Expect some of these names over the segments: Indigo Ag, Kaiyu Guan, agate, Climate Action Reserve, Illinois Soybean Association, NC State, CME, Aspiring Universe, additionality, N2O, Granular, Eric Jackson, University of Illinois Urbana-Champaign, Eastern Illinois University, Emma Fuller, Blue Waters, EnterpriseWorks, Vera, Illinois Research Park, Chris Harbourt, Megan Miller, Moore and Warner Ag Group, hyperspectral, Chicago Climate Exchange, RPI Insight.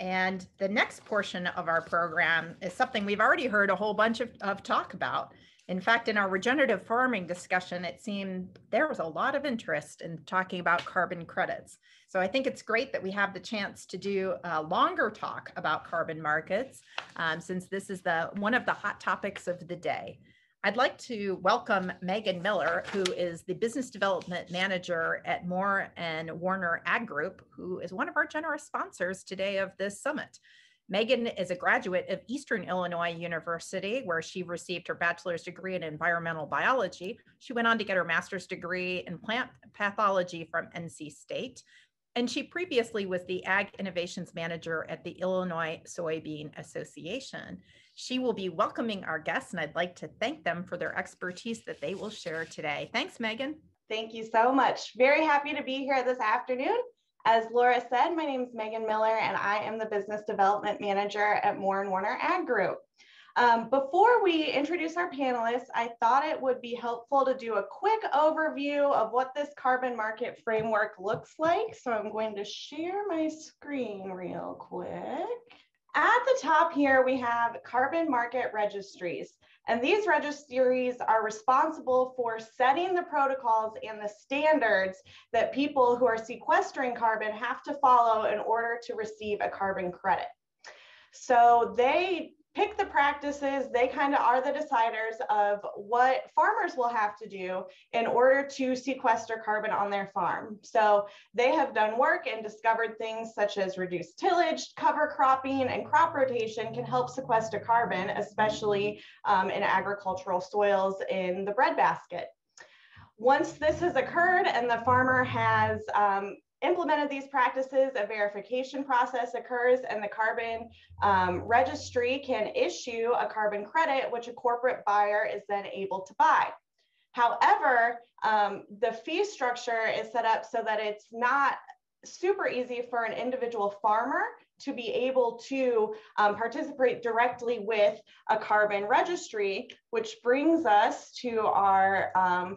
And the next portion of our program is something we've already heard a whole bunch of talk about. In fact, in our regenerative farming discussion, it seemed there was a lot of interest in talking about carbon credits. So I think it's great that we have the chance to do a longer talk about carbon markets, since this is one of the hot topics of the day. I'd like to welcome Megan Miller, who is the Business Development Manager at Moore and Warner Ag Group, who is one of our generous sponsors today of this summit. Megan is a graduate of Eastern Illinois University, where she received her bachelor's degree in environmental biology. She went on to get her master's degree in plant pathology from NC State. And she previously was the Ag Innovations Manager at the Illinois Soybean Association. She will be welcoming our guests, and I'd like to thank them for their expertise that they will share today. Thanks, Megan. Thank you so much. Very happy to be here this afternoon. As Laura said, my name is Megan Miller, and I am the Business Development Manager at Moore and Warner Ag Group. Before we introduce our panelists, I thought it would be helpful to do a quick overview of what this carbon market framework looks like. So I'm going to share my screen real quick. At the top here, we have carbon market registries, and these registries are responsible for setting the protocols and the standards that people who are sequestering carbon have to follow in order to receive a carbon credit. So they pick the practices, they kind of are the deciders of what farmers will have to do in order to sequester carbon on their farm. So they have done work and discovered things such as reduced tillage, cover cropping, and crop rotation can help sequester carbon, especially in agricultural soils in the breadbasket. Once this has occurred and the farmer has implemented these practices, a verification process occurs, and the carbon registry can issue a carbon credit, which a corporate buyer is then able to buy. However, the fee structure is set up so that it's not super easy for an individual farmer to be able to participate directly with a carbon registry, which brings us to our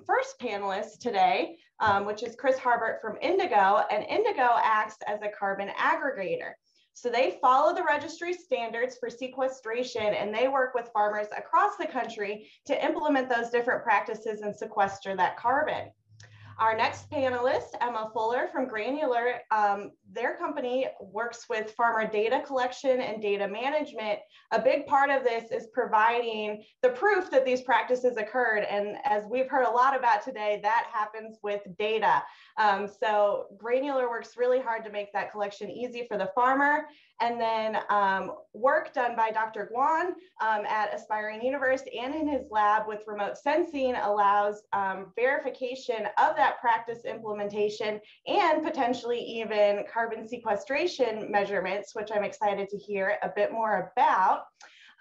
first panelist today, which is Chris Harbourt from Indigo, and Indigo acts as a carbon aggregator. So they follow the registry standards for sequestration, and they work with farmers across the country to implement those different practices and sequester that carbon. Our next panelist, Emma Fuller from Granular, their company works with farmer data collection and data management. A big part of this is providing the proof that these practices occurred. And as we've heard a lot about today, that happens with data. So Granular works really hard to make that collection easy for the farmer. And then work done by Dr. Guan at Aspiring Universe and in his lab with remote sensing allows verification of that practice implementation and potentially even carbon sequestration measurements, which I'm excited to hear a bit more about.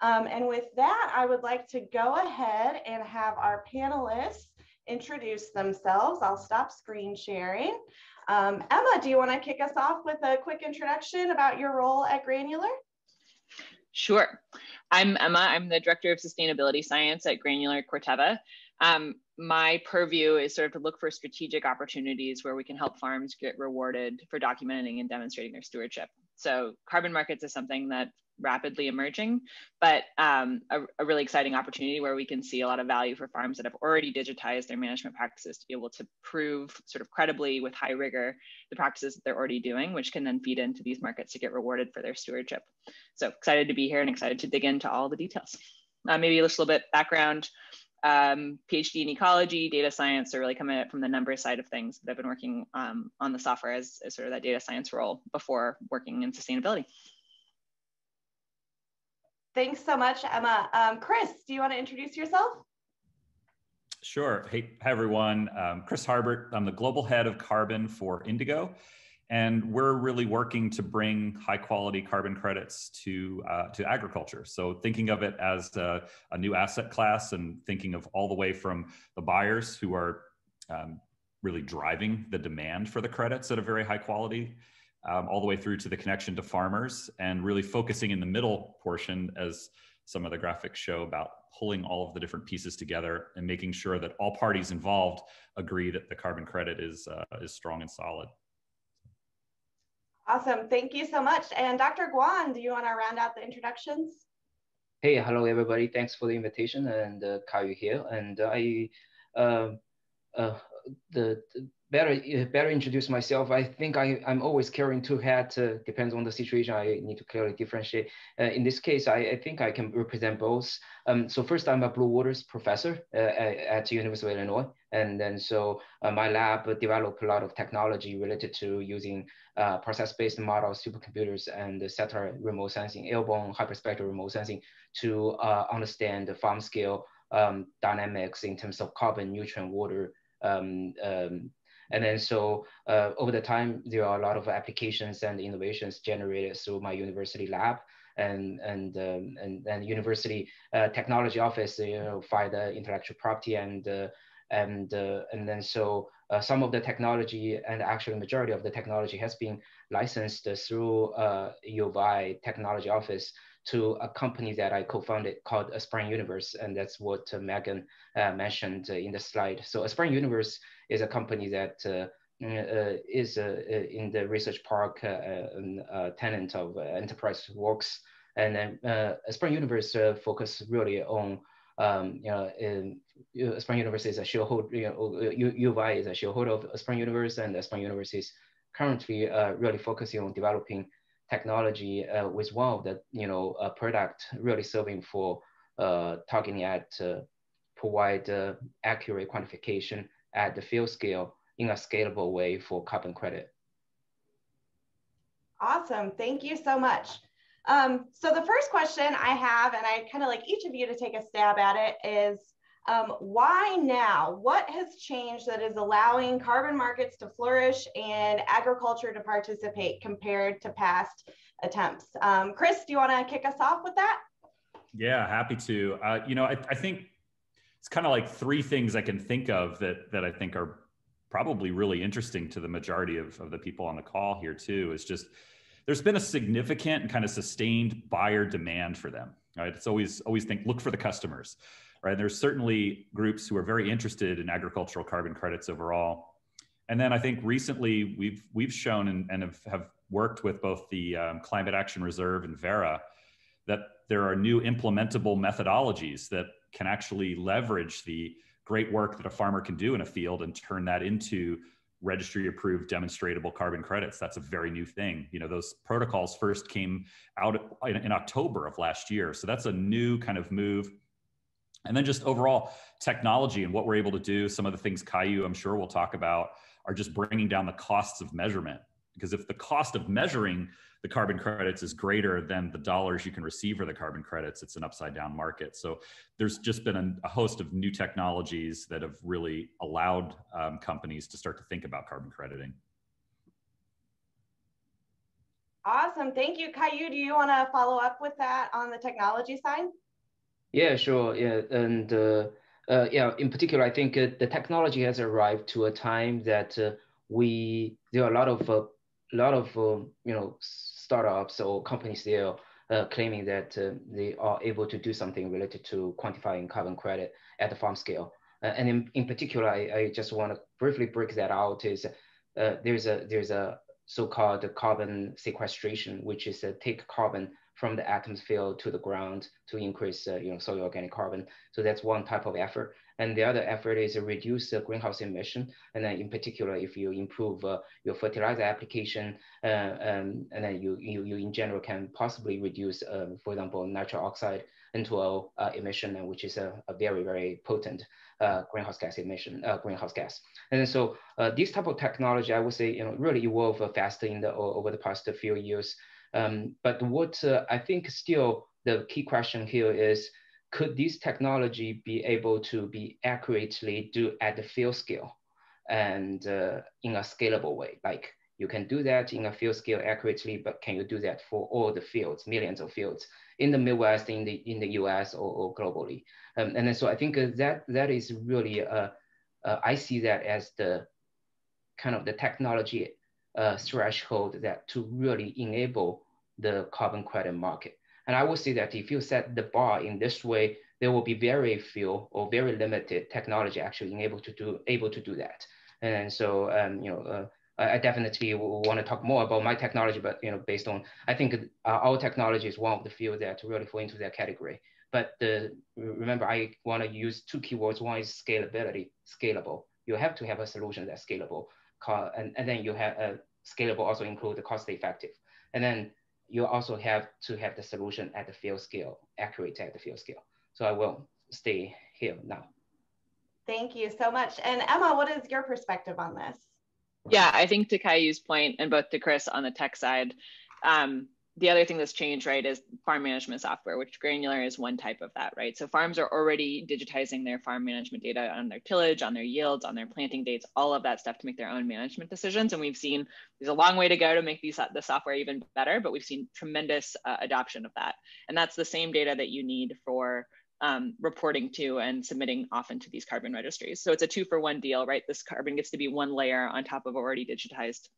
And with that, I would like to go ahead and have our panelists introduce themselves. I'll stop screen sharing. Emma, do you want to kick us off with a quick introduction about your role at Granular? Sure. I'm Emma. I'm the Director of Sustainability Science at Granular Corteva. My purview is sort of to look for strategic opportunities where we can help farms get rewarded for documenting and demonstrating their stewardship. So carbon markets is something that's rapidly emerging, but a really exciting opportunity where we can see a lot of value for farms that have already digitized their management practices to be able to prove sort of credibly with high rigor the practices that they're already doing, which can then feed into these markets to get rewarded for their stewardship. So excited to be here and excited to dig into all the details. Maybe just a little bit background. PhD in ecology, data science, so really coming at it from the numbers side of things. But I've been working on the software as sort of that data science role before working in sustainability. Thanks so much, Emma. Chris, do you want to introduce yourself? Sure. Hey, hi, everyone. Chris Harbourt. I'm the global head of carbon for Indigo. And we're really working to bring high quality carbon credits to agriculture. So thinking of it as a new asset class and thinking of all the way from the buyers who are really driving the demand for the credits at a very high quality, all the way through to the connection to farmers and really focusing in the middle portion, as some of the graphics show, about pulling all of the different pieces together and making sure that all parties involved agree that the carbon credit is strong and solid. Awesome. Thank you so much. And Dr. Guan, do you want to round out the introductions? Hey, hello, everybody. Thanks for the invitation. And Kaiyu here. And better introduce myself. I think I'm always carrying two hats. Depends on the situation. I need to clearly differentiate. In this case, I think I can represent both. So first, I'm a Blue Waters professor at the University of Illinois. And then so my lab developed a lot of technology related to using process-based models, supercomputers, and satellite remote sensing, airborne hyperspectral remote sensing to understand the farm scale dynamics in terms of carbon, nutrient, water, and then so over the time, there are a lot of applications and innovations generated through my university lab and university technology office, you know, via the intellectual property and then so some of the technology and actually majority of the technology has been licensed through U of I technology office to a company that I co-founded called Aspiring Universe. And that's what Megan mentioned in the slide. So Aspiring Universe is a company that is in the research park tenant of EnterpriseWorks. And then Aspiring Universe focuses really on, Aspiring Universe is a shareholder, U of I is a shareholder of Aspiring Universe, and Aspiring Universe is currently really focusing on developing technology with one of the product really serving for targeting at provide accurate quantification at the field scale in a scalable way for carbon credit. Awesome, thank you so much. So the first question I have, and I kind of like each of you to take a stab at it, is why now? What has changed that is allowing carbon markets to flourish and agriculture to participate compared to past attempts? Chris, do you want to kick us off with that? Yeah, happy to. I think it's kind of like three things I can think of that I think are probably really interesting to the majority of the people on the call here too, is just there's been a significant and kind of sustained buyer demand for them, right? It's always look for the customers. Right? There's certainly groups who are very interested in agricultural carbon credits overall. And then I think recently we've shown and have worked with both the Climate Action Reserve and Vera that there are new implementable methodologies that can actually leverage the great work that a farmer can do in a field and turn that into registry approved demonstratable carbon credits. That's a very new thing. Those protocols first came out in October of last year. So that's a new kind of move. And then just overall technology and what we're able to do, some of the things Kaiyu, I'm sure we'll talk about, are just bringing down the costs of measurement. Because if the cost of measuring the carbon credits is greater than the dollars you can receive for the carbon credits, it's an upside down market. So there's just been a host of new technologies that have really allowed companies to start to think about carbon crediting. Awesome, thank you. Kaiyu, do you wanna follow up with that on the technology side? Yeah, sure. Yeah, and in particular, I think the technology has arrived to a time that there are a lot of startups or companies there claiming that they are able to do something related to quantifying carbon credit at the farm scale. And in particular, I just want to briefly break that out. Is there's a so-called carbon sequestration, which is take carbon from the atmosphere to the ground to increase soil organic carbon. So that's one type of effort. And the other effort is to reduce the greenhouse emission. And then in particular, if you improve your fertilizer application, and then you in general can possibly reduce, for example, nitric oxide, N2O emission, which is a very, very potent greenhouse gas. And then so this type of technology, I would say, really evolved faster over the past few years. But what I think still the key question here is, could this technology be able to be accurately do at the field scale and in a scalable way? Like you can do that in a field scale accurately, but can you do that for all the fields, millions of fields in the Midwest, in the US or globally? And then so I think that is really, I see that as the kind of the technology threshold that to really enable the carbon credit market. And I would say that if you set the bar in this way, there will be very few or very limited technology actually able to do that. And so I definitely will want to talk more about my technology, but based on, I think our technology is one of the fields that really fall into that category. But remember, I want to use two keywords. One is scalability, scalable. You have to have a solution that's scalable, and then you have scalable also include the cost effective, and then you also have to have the solution at the field scale, accurate at the field scale. So I will stay here now. Thank you so much. And Emma, what is your perspective on this? Yeah, I think to Kaiyu's point and both to Chris on the tech side, the other thing that's changed, right, is farm management software, which Granular is one type of that, right? So farms are already digitizing their farm management data on their tillage, on their yields, on their planting dates, all of that stuff to make their own management decisions. And we've seen there's a long way to go to make the software even better, but we've seen tremendous adoption of that. And that's the same data that you need for reporting to and submitting often to these carbon registries. So it's a 2-for-1 deal, right? This carbon gets to be one layer on top of already digitized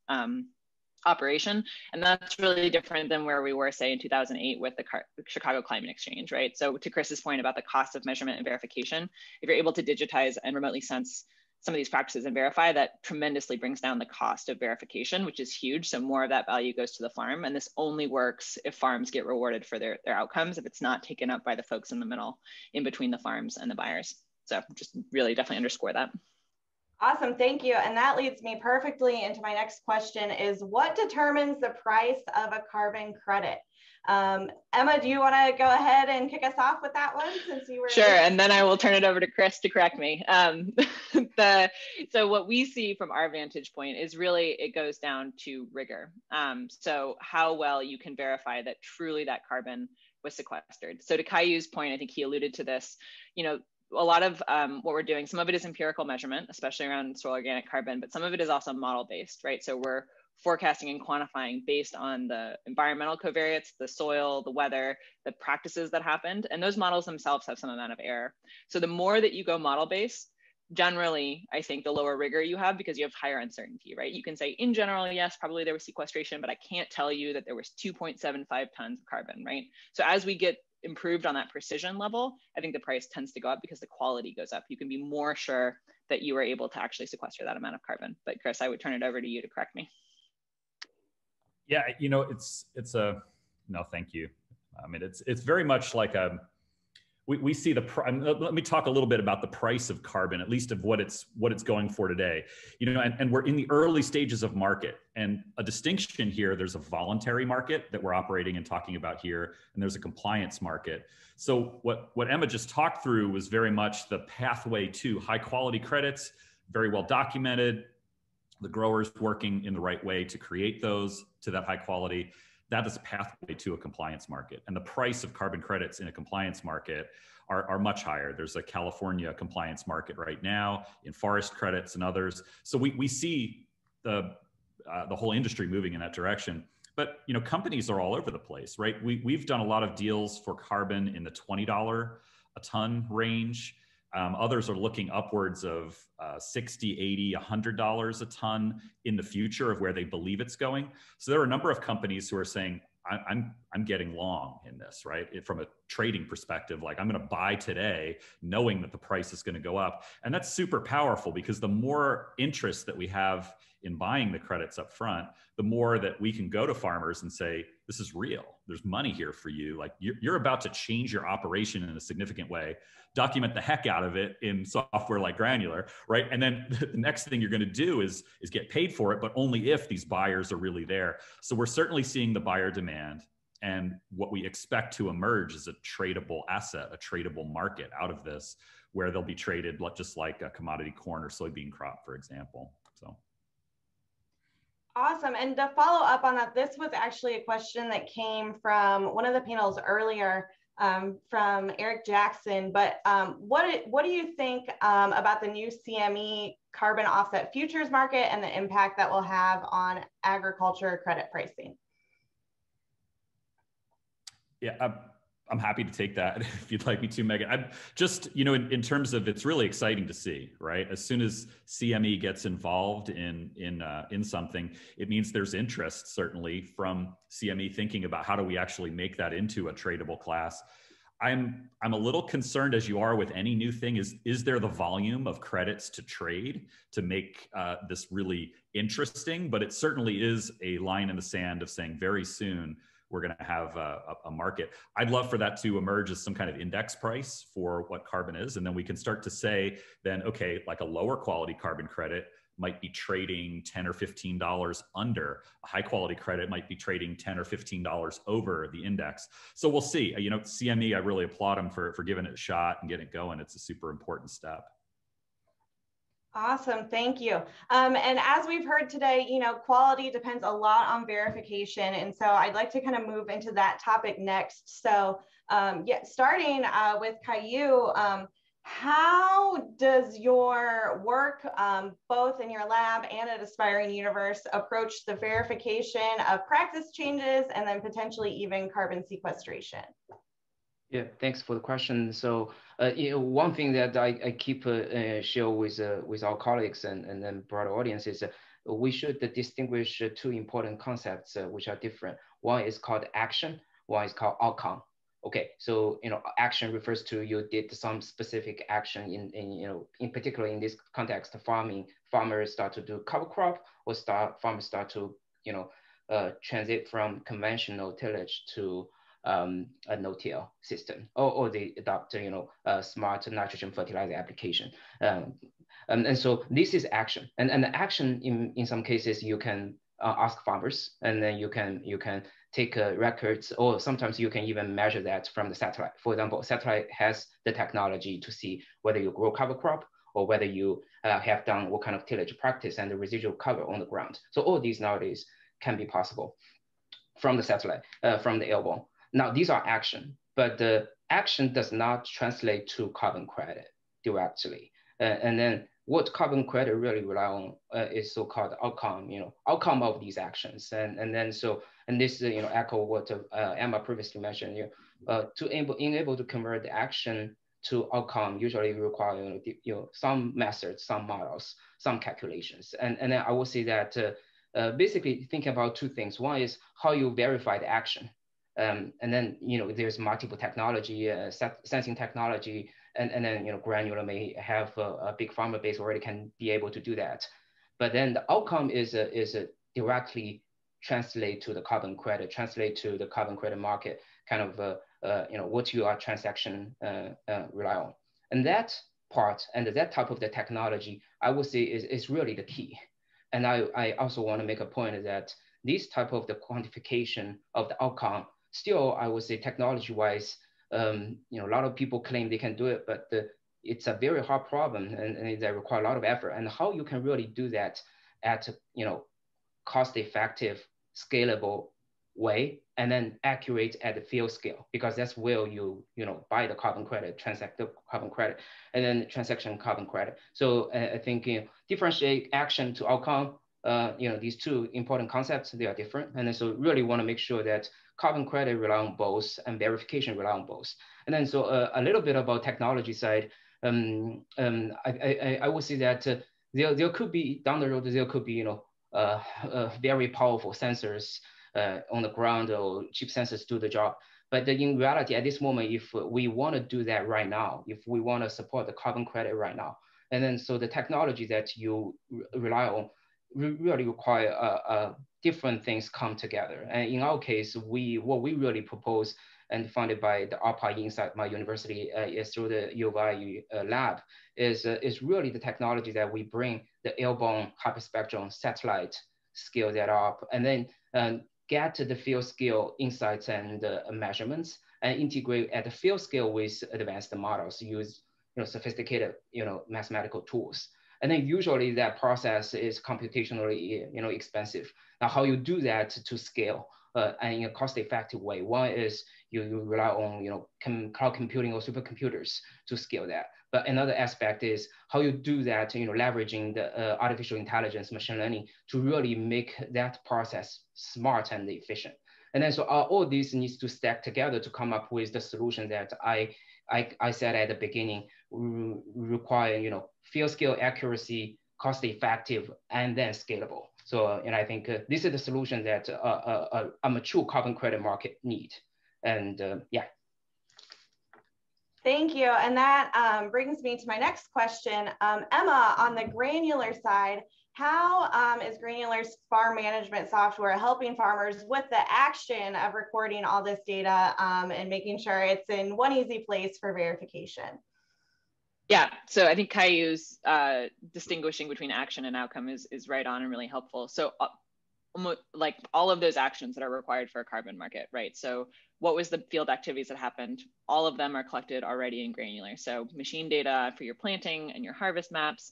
operation. And that's really different than where we were, say, in 2008 with the Chicago Climate Exchange, right? So to Chris's point about the cost of measurement and verification, if you're able to digitize and remotely sense some of these practices and verify, that tremendously brings down the cost of verification, which is huge. So more of that value goes to the farm. And this only works if farms get rewarded for their outcomes, if it's not taken up by the folks in the middle, in between the farms and the buyers. So just really definitely underscore that. Awesome, thank you. And that leads me perfectly into my next question is, what determines the price of a carbon credit? Emma, do you want to go ahead and kick us off with that one, since you were— Sure, and then I will turn it over to Chris to correct me. So what we see from our vantage point is really it goes down to rigor. So how well you can verify that truly that carbon was sequestered. So to Kaiyu's point, I think he alluded to this, a lot of what we're doing, some of it is empirical measurement, especially around soil organic carbon, but some of it is also model-based, right? So we're forecasting and quantifying based on the environmental covariates, the soil, the weather, the practices that happened. And those models themselves have some amount of error. So the more that you go model-based, generally, I think the lower rigor you have, because you have higher uncertainty, right? You can say in general, yes, probably there was sequestration, but I can't tell you that there was 2.75 tons of carbon, right? So as we get improved on that precision level, I think the price tends to go up because the quality goes up. You can be more sure that you were able to actually sequester that amount of carbon. But Chris, I would turn it over to you to correct me. Yeah, it's a, no, thank you. I mean, it's very much like a, we see the price. Let me talk a little bit about the price of carbon, at least of what it's going for today. And we're in the early stages of market. And a distinction here: there's a voluntary market that we're operating and talking about here, and there's a compliance market. So what Emma just talked through was very much the pathway to high quality credits, very well documented, the growers working in the right way to create those to that high quality. That is a pathway to a compliance market. And the price of carbon credits in a compliance market are much higher. There's a California compliance market right now in forest credits and others. So we see the whole industry moving in that direction. But companies are all over the place, right? We've done a lot of deals for carbon in the $20 a ton range. Others are looking upwards of $60, $80, $100 a ton in the future of where they believe it's going. So there are a number of companies who are saying, I'm getting long in this, right? From a trading perspective, like I'm going to buy today knowing that the price is going to go up. And that's super powerful, because the more interest that we have in buying the credits up front, the more that we can go to farmers and say, this is real. There's money here for you. Like you're about to change your operation in a significant way, document the heck out of it in software like Granular, right? And then the next thing you're going to do is get paid for it, but only if these buyers are really there. So we're certainly seeing the buyer demand, and what we expect to emerge is a tradable asset, a tradable market out of this, where they'll be traded just like a commodity corn or soybean crop, for example. So. Awesome. And to follow up on that, this was actually a question that came from one of the panels earlier from Eric Jackson. But what do you think about the new CME carbon offset futures market and the impact that will have on agriculture credit pricing? Yeah, I'm happy to take that if you'd like me to, Megan. I'm just, in terms of, it's really exciting to see, right? As soon as CME gets involved in something, it means there's interest, certainly, from CME thinking about how do we actually make that into a tradable class. I'm a little concerned, as you are with any new thing, is there the volume of credits to trade to make this really interesting? But it certainly is a line in the sand of saying very soon we're going to have a market. I'd love for that to emerge as some kind of index price for what carbon is. And then we can start to say then, okay, like a lower quality carbon credit might be trading $10 or $15 under. A high quality credit might be trading $10 or $15 over the index. So we'll see. You know, CME, I really applaud them for giving it a shot and getting it going. It's a super important step. Awesome, thank you. And as we've heard today, you know, quality depends a lot on verification. And so I'd like to kind of move into that topic next. So yeah, starting with Kaiyu, how does your work, both in your lab and at Aspiring Universe, approach the verification of practice changes and then potentially even carbon sequestration? Yeah, thanks for the question. So you know, one thing that I keep share with our colleagues and then broader audience is we should distinguish two important concepts which are different. One is called action, one is called outcome. Okay, so you know, action refers to you did some specific action in you know, in particular in this context, farming, farmers start to do cover crop, or farmers start to you know transit from conventional tillage to a no-till system, or they adopt you know smart nitrogen fertilizer application. And so this is action, and the action in some cases you can ask farmers, and then you can take records, or sometimes you can even measure that from the satellite. For example, satellite has the technology to see whether you grow cover crop or whether you have done what kind of tillage practice and the residual cover on the ground. So all these nowadays can be possible from the satellite, from the airborne. Now these are action, but the action does not translate to carbon credit directly, and then what carbon credit really rely on is so-called outcome, you know, outcome of these actions, and then so, and this you know echo what Emma previously mentioned. You know, to enable to convert the action to outcome usually require you know some methods, some models, some calculations, and then I will say that basically thinking about two things. One is how you verify the action, and then you know there's multiple technology, sensing technology. And then, you know, Granular may have a big farmer base already can be able to do that. But then the outcome is directly translate to the carbon credit, translate to the carbon credit market, kind of, you know, what your transaction rely on. And that part and that type of the technology, I would say is really the key. And I also want to make a point that this type of the quantification of the outcome, still, I would say technology-wise, you know, a lot of people claim they can do it, but it's a very hard problem, and they require a lot of effort. And how you can really do that at, you know, cost-effective, scalable way, and then accurate at the field scale, because that's where you know, buy the carbon credit, transact the carbon credit, and then transaction carbon credit. So I think you know, differentiate action to outcome. You know, these two important concepts, they are different. And so really want to make sure that carbon credit rely on both and verification rely on both. And then so a little bit about technology side, I would say that there could be, down the road, there could be, you know, very powerful sensors on the ground or cheap sensors do the job. But in reality, at this moment, if we want to do that right now, if we want to support the carbon credit right now, and then so the technology that you rely on really require different things come together. And in our case, what we really propose and funded by the RPI Insight, my university is through the UVI lab, is really the technology that we bring the airborne hyperspectrum satellite, scale that up, and then get to the field scale insights and measurements, and integrate at the field scale with advanced models, use you know, sophisticated you know, mathematical tools. And then usually that process is computationally, you know, expensive. Now, how you do that to scale and in a cost-effective way? One is you rely on, you know, cloud computing or supercomputers to scale that. But another aspect is how you do that, you know, leveraging the artificial intelligence, machine learning to really make that process smart and efficient. And then so all these needs to stack together to come up with the solution that I said at the beginning require, you know, field scale accuracy, cost effective, and then scalable. So, and I think this is the solution that a mature carbon credit market need. And yeah. Thank you. And that brings me to my next question. Emma, on the Granular side, how is Granular's farm management software helping farmers with the action of recording all this data and making sure it's in one easy place for verification? Yeah, so I think Kaiyu's distinguishing between action and outcome is right on and really helpful. So like all of those actions that are required for a carbon market, right? So what was the field activities that happened? All of them are collected already in Granular. So machine data for your planting and your harvest maps,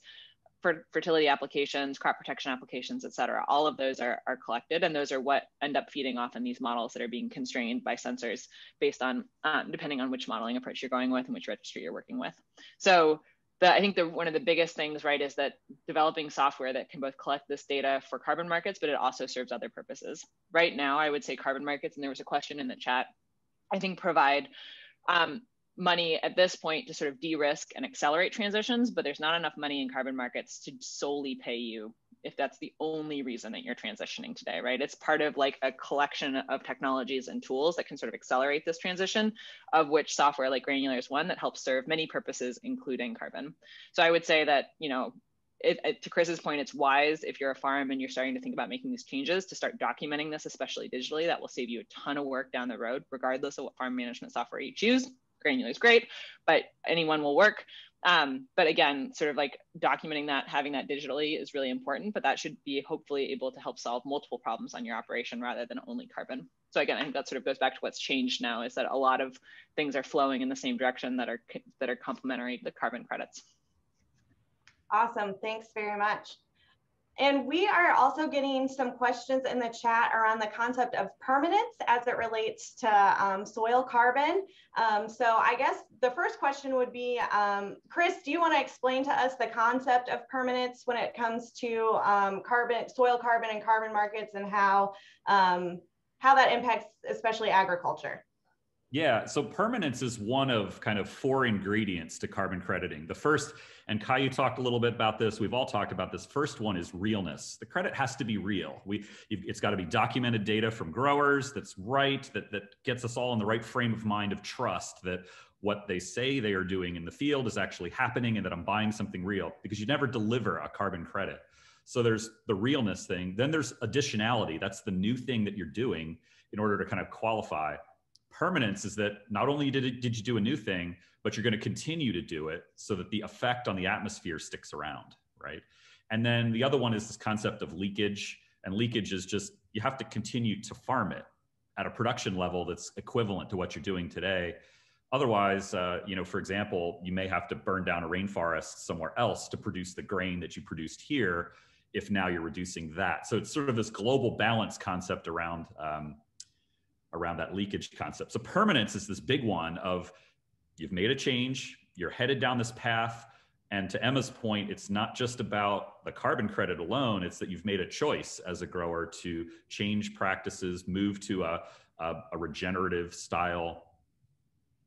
for fertility applications, crop protection applications, et cetera. All of those are collected, and those are what end up feeding off in these models that are being constrained by sensors based on, depending on which modeling approach you're going with and which registry you're working with. So I think one of the biggest things, right, is that developing software that can both collect this data for carbon markets, but it also serves other purposes. Right now, I would say carbon markets, and there was a question in the chat, I think provide money at this point to sort of de-risk and accelerate transitions, but there's not enough money in carbon markets to solely pay you if that's the only reason that you're transitioning today, right? It's part of like a collection of technologies and tools that can sort of accelerate this transition, of which software like Granular is one that helps serve many purposes, including carbon. So I would say that, you know, to Chris's point, it's wise if you're a farm and you're starting to think about making these changes to start documenting this, especially digitally. That will save you a ton of work down the road, regardless of what farm management software you choose. Granular is great, but anyone will work. But again, sort of like documenting that, having that digitally is really important, but that should be hopefully able to help solve multiple problems on your operation rather than only carbon. So again, I think that sort of goes back to what's changed now, is that a lot of things are flowing in the same direction that are complementary to the carbon credits. Awesome, thanks very much. And we are also getting some questions in the chat around the concept of permanence as it relates to soil carbon. So I guess the first question would be, Chris, do you want to explain to us the concept of permanence when it comes to soil carbon and carbon markets, and how that impacts especially agriculture? Yeah, so permanence is one of kind of four ingredients to carbon crediting. The first, and Kaiyu talked a little bit about this, we've all talked about this, first one is realness. The credit has to be real. It's got to be documented data from growers that's right, that gets us all in the right frame of mind of trust that what they say they are doing in the field is actually happening, and that I'm buying something real, because you never deliver a carbon credit. So there's the realness thing. Then there's additionality. That's the new thing that you're doing in order to kind of qualify. Permanence is that not only did you do a new thing, but you're going to continue to do it so that the effect on the atmosphere sticks around, right? And then the other one is this concept of leakage. And leakage is just, you have to continue to farm it at a production level that's equivalent to what you're doing today. Otherwise, you know, for example, you may have to burn down a rainforest somewhere else to produce the grain that you produced here, if now you're reducing that. So it's sort of this global balance concept around that leakage concept. So permanence is this big one of, you've made a change, you're headed down this path. And to Emma's point, it's not just about the carbon credit alone, it's that you've made a choice as a grower to change practices, move to a regenerative style,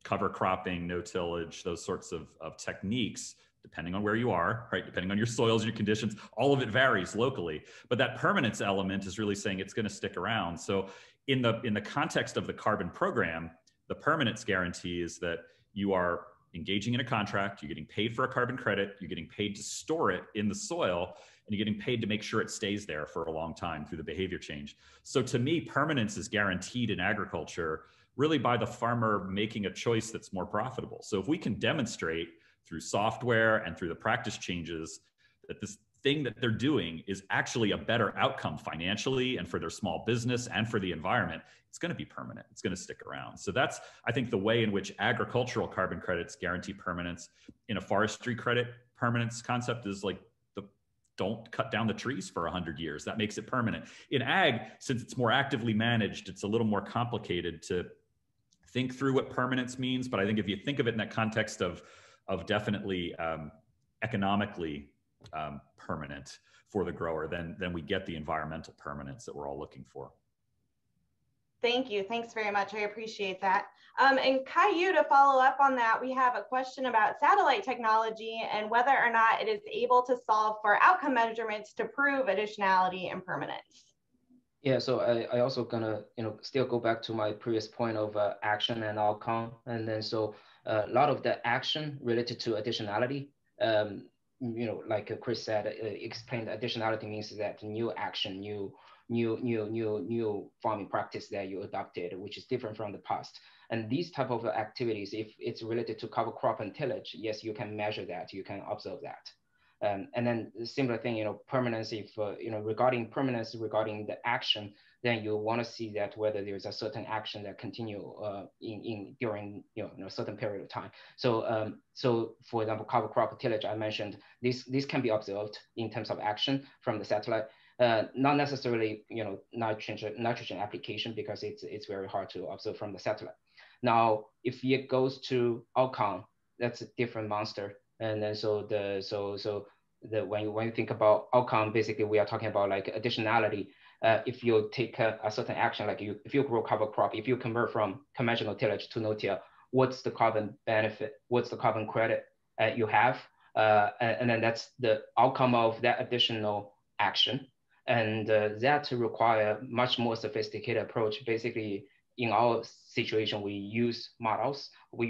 cover cropping, no tillage, those sorts of techniques, depending on where you are, right? Depending on your soils, your conditions, all of it varies locally. But that permanence element is really saying it's gonna stick around. So in the context of the carbon program, the permanence guarantee is that you are engaging in a contract, you're getting paid for a carbon credit, you're getting paid to store it in the soil, and you're getting paid to make sure it stays there for a long time through the behavior change. So to me, permanence is guaranteed in agriculture really by the farmer making a choice that's more profitable. So if we can demonstrate through software and through the practice changes that this thing that they're doing is actually a better outcome financially and for their small business and for the environment, it's going to be permanent. It's going to stick around. So that's, I think, the way in which agricultural carbon credits guarantee permanence. In a forestry credit, permanence concept is like, don't cut down the trees for 100 years. That makes it permanent. In ag, since it's more actively managed, it's a little more complicated to think through what permanence means. But I think if you think of it in that context of definitely economically permanent for the grower, then we get the environmental permanence that we're all looking for. Thank you. Thanks very much. I appreciate that. And Kaiyu, to follow up on that, we have a question about satellite technology and whether or not it is able to solve for outcome measurements to prove additionality and permanence. Yeah, so I also gonna, you know, still go back to my previous point of action and outcome. And then so a lot of the action related to additionality, you know, like Chris said, explained additionality means that new action, new farming practice that you adopted, which is different from the past. And these type of activities, if it's related to cover crop and tillage, yes, you can measure that, you can observe that. And then the similar thing, you know, permanence, if, you know, regarding permanence, regarding the action, then you want to see that whether there's a certain action that continue during, you know, a certain period of time. So, so for example, cover crop tillage, I mentioned, this can be observed in terms of action from the satellite. Not necessarily, you know, nitrogen application, because it's very hard to observe from the satellite. Now, if it goes to outcome, that's a different monster. And then when you think about outcome, basically we are talking about like additionality. If you take a certain action, like if you grow cover crop, if you convert from conventional tillage to no-till, what's the carbon benefit? What's the carbon credit you have? And then that's the outcome of that additional action. And that requires much more sophisticated approach. Basically, in our situation, we use models, we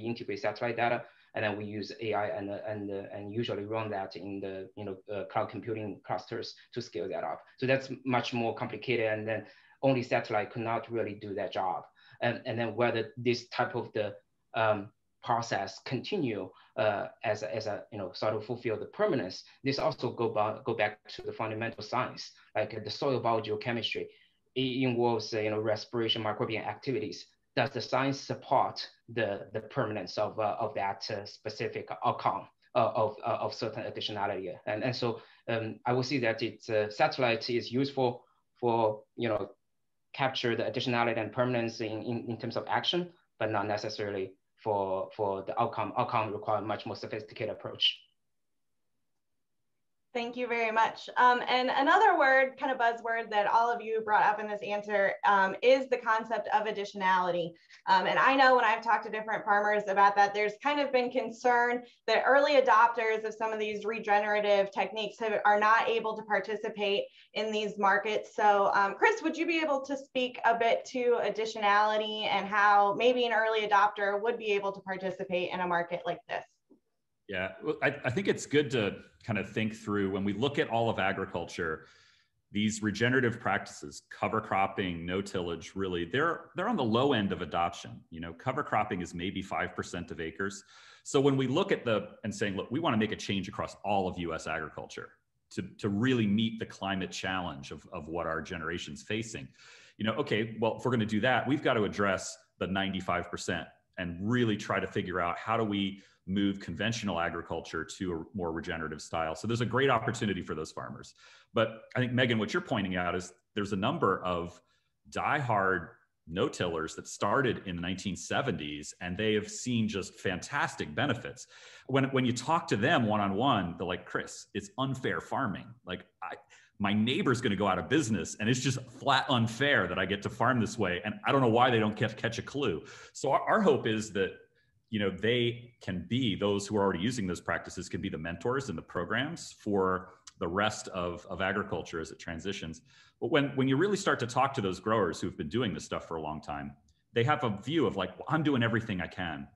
integrate satellite data, and then we use AI and usually run that in the cloud computing clusters to scale that up. So that's much more complicated, and then only satellite could not really do that job. And then whether this type of the process continue as a sort of fulfill the permanence. This also go back to the fundamental science, like the soil biogeochemistry. It involves respiration, microbial activities. Does the science support the permanence of that specific outcome of certain additionality? And so I will see that it's satellite is useful for capture the additionality and permanence in terms of action, but not necessarily for the outcome. Outcome requires a much more sophisticated approach. Thank you very much. And another word, kind of buzzword that all of you brought up in this answer is the concept of additionality. And I know when I've talked to different farmers about that, there's kind of been concern that early adopters of some of these regenerative techniques are not able to participate in these markets. So Chris, would you be able to speak a bit to additionality and how maybe an early adopter would be able to participate in a market like this? Yeah, well, I think it's good to kind of think through when we look at all of agriculture, these regenerative practices, cover cropping, no tillage, really, they're on the low end of adoption. You know, cover cropping is maybe 5% of acres. So when we look at saying, look, we want to make a change across all of US agriculture to really meet the climate challenge of what our generation's facing. You know, okay, well, if we're going to do that, we've got to address the 95% and really try to figure out how do we move conventional agriculture to a more regenerative style. So there's a great opportunity for those farmers. But I think, Megan, what you're pointing out is there's a number of diehard no-tillers that started in the 1970s, and they have seen just fantastic benefits. When you talk to them one-on-one, they're like, Chris, it's unfair farming. Like, my neighbor's gonna go out of business, and it's just flat unfair that I get to farm this way, and I don't know why they don't catch a clue. So our hope is that they can be, those who are already using those practices can be the mentors and the programs for the rest of agriculture as it transitions. But when you really start to talk to those growers who've been doing this stuff for a long time, they have a view of like, well, I'm doing everything I can.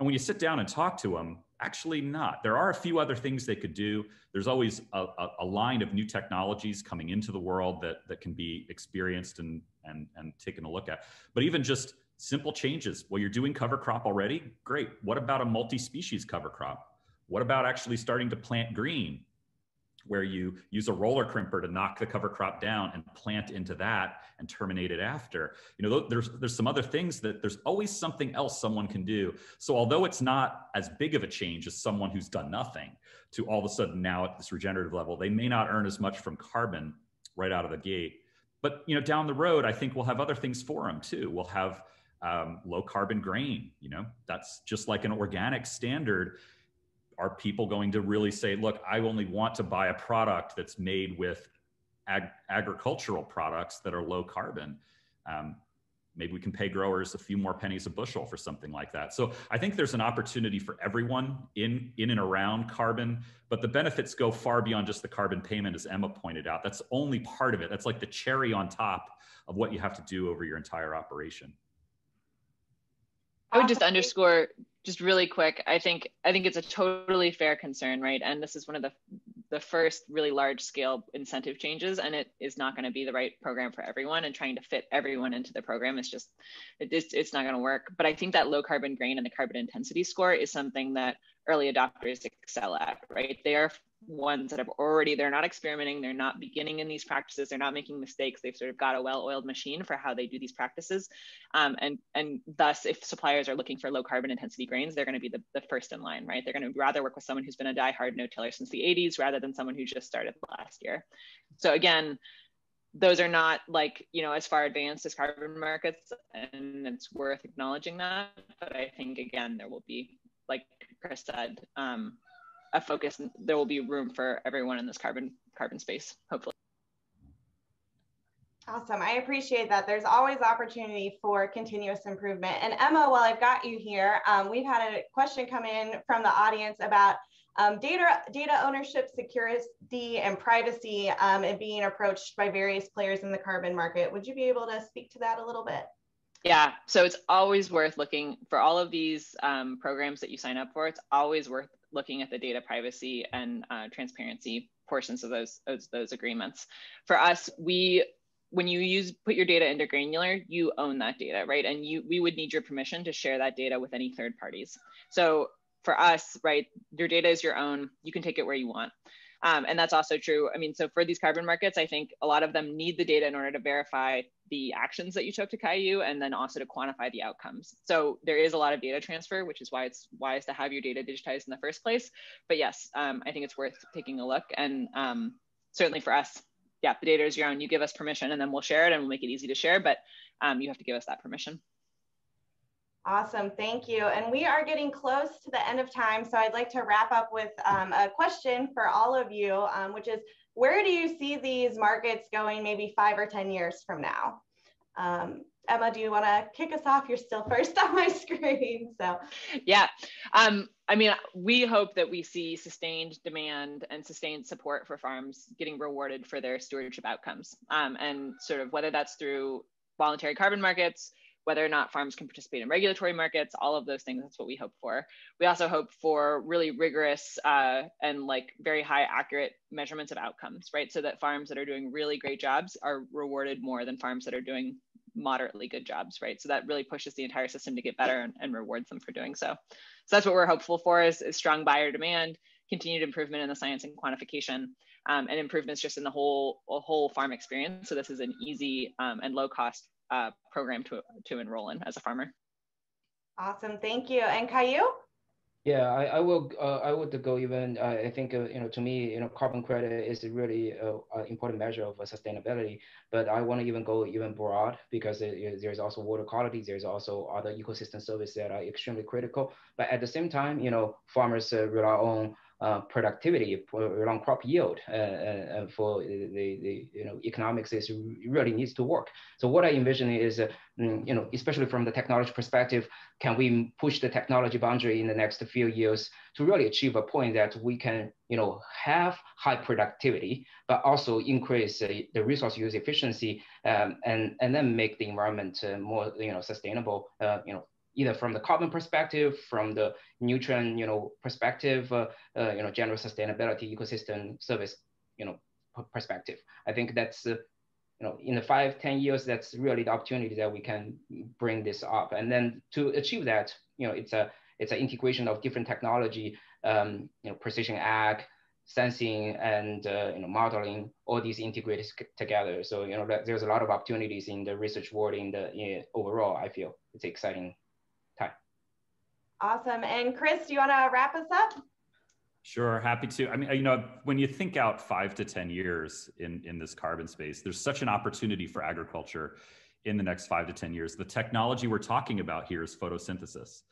And when you sit down and talk to them, actually not. There are a few other things they could do. There's always a line of new technologies coming into the world that can be experienced and taken a look at. But even just simple changes. Well, you're doing cover crop already? Great. What about a multi-species cover crop? What about actually starting to plant green, where you use a roller crimper to knock the cover crop down and plant into that and terminate it after? There's some other things that there's always something else someone can do. So although it's not as big of a change as someone who's done nothing to all of a sudden now at this regenerative level, they may not earn as much from carbon right out of the gate. But down the road, I think we'll have other things for them too. We'll have low carbon grain, that's just like an organic standard. Are people going to really say, look, I only want to buy a product that's made with agricultural products that are low carbon? Maybe we can pay growers a few more pennies a bushel for something like that. So I think there's an opportunity for everyone in and around carbon, but the benefits go far beyond just the carbon payment, as Emma pointed out. That's only part of it. That's like the cherry on top of what you have to do over your entire operation. I would just underscore just really quick, I think it's a totally fair concern, right? And this is one of the first really large scale incentive changes, and it is not going to be the right program for everyone, and trying to fit everyone into the program is just, it's not going to work. But I think that low carbon grain and the carbon intensity score is something that early adopters excel at, right? They are ones that have already, they're not experimenting, they're not beginning in these practices, they're not making mistakes, they've sort of got a well-oiled machine for how they do these practices. And thus, if suppliers are looking for low carbon intensity grains, they're going to be the first in line, right? They're going to rather work with someone who's been a diehard no-tiller since the 80s rather than someone who just started last year. So again, those are not, like, you know, as far advanced as carbon markets, and it's worth acknowledging that. But I think, again, there will be, like Chris said, a focus, there will be room for everyone in this carbon space, hopefully. Awesome, I appreciate that. There's always opportunity for continuous improvement. And Emma, while I've got you here, we've had a question come in from the audience about data ownership, security, and privacy, and being approached by various players in the carbon market. Would you be able to speak to that a little bit? Yeah, so it's always worth looking for all of these programs that you sign up for. It's always worth looking at the data privacy and transparency portions of those agreements. For us, when you put your data into Granular, you own that data, right? And we would need your permission to share that data with any third parties. So for us, right, your data is your own. You can take it where you want. And that's also true. I mean, so for these carbon markets, I think a lot of them need the data in order to verify the actions that you took to Kaiyu, and then also to quantify the outcomes. So there is a lot of data transfer, which is why it's wise to have your data digitized in the first place. But yes, I think it's worth taking a look. And certainly for us, yeah, the data is your own. You give us permission and then we'll share it, and we'll make it easy to share, but you have to give us that permission. Awesome, thank you. And we are getting close to the end of time, so I'd like to wrap up with a question for all of you, which is, where do you see these markets going maybe 5 or 10 years from now? Emma, do you want to kick us off? You're still first on my screen, so. Yeah, I mean, we hope that we see sustained demand and sustained support for farms getting rewarded for their stewardship outcomes, and sort of whether that's through voluntary carbon markets, whether or not farms can participate in regulatory markets, all of those things, that's what we hope for. We also hope for really rigorous and like very high accurate measurements of outcomes, right? So that farms that are doing really great jobs are rewarded more than farms that are doing moderately good jobs, right? So that really pushes the entire system to get better and rewards them for doing so. So that's what we're hopeful for is strong buyer demand, continued improvement in the science and quantification, and improvements just in the whole farm experience. So this is an easy and low cost program to enroll in as a farmer. Awesome, thank you. And Kaiyu? Yeah, I would go even. I think to me, carbon credit is really an important measure of sustainability. But I want to even go even broad, because there's also water quality, there's also other ecosystem services that are extremely critical. But at the same time, farmers rely on productivity, around crop yield, for the economics is really needs to work. So what I envision is, especially from the technology perspective, can we push the technology boundary in the next few years to really achieve a point that we can have high productivity, but also increase the resource use efficiency, and then make the environment more sustainable. Either from the carbon perspective, from the nutrient, perspective, general sustainability, ecosystem service, perspective. I think that's, in the 5-10 years, that's really the opportunity that we can bring this up. And then to achieve that, it's an integration of different technology, precision ag, sensing, and modeling, all these integrated together. So there's a lot of opportunities in the research world. Overall, I feel it's exciting. Awesome. And Chris, do you want to wrap us up? Sure, happy to. I mean, when you think out 5 to 10 years in this carbon space, there's such an opportunity for agriculture in the next 5 to 10 years. The technology we're talking about here is photosynthesis.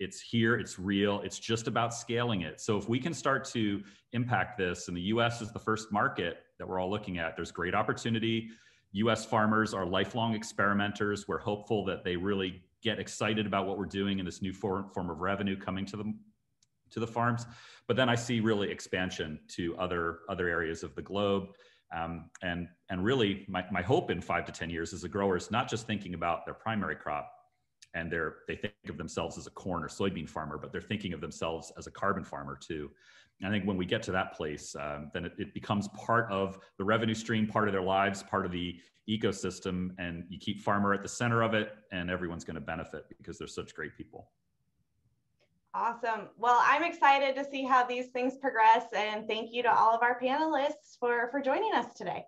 It's here, it's real, it's just about scaling it. So if we can start to impact this, and the US is the first market that we're all looking at, there's great opportunity. US farmers are lifelong experimenters. We're hopeful that they really get excited about what we're doing in this new form of revenue coming to the farms. But then I see really expansion to other areas of the globe. And really my hope in 5 to 10 years is the growers not just thinking about their primary crop, and they think of themselves as a corn or soybean farmer, but they're thinking of themselves as a carbon farmer too. And I think when we get to that place, then it becomes part of the revenue stream, part of their lives, part of the ecosystem, and you keep farmer at the center of it, and everyone's going to benefit because they're such great people. Awesome. Well, I'm excited to see how these things progress, and thank you to all of our panelists for joining us today.